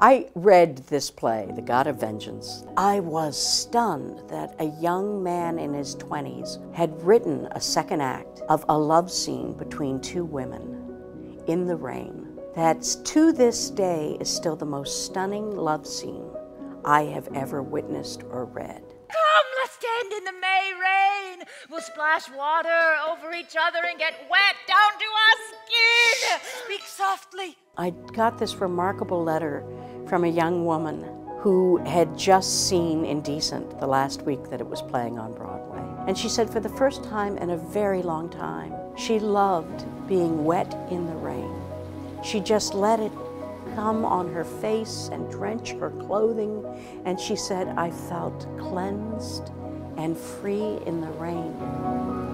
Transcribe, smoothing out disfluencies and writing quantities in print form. I read this play, The God of Vengeance. I was stunned that a young man in his 20s had written a second act of a love scene between two women in the rain that to this day is still the most stunning love scene I have ever witnessed or read. Come, let's stand in the May rain. We'll splash water over each other and get wet down to our skin. Speak softly. I got this remarkable letter from a young woman who had just seen Indecent the last week that it was playing on Broadway. And she said for the first time in a very long time, she loved being wet in the rain. She just let it come on her face and drench her clothing. And she said, I felt cleansed and free in the rain.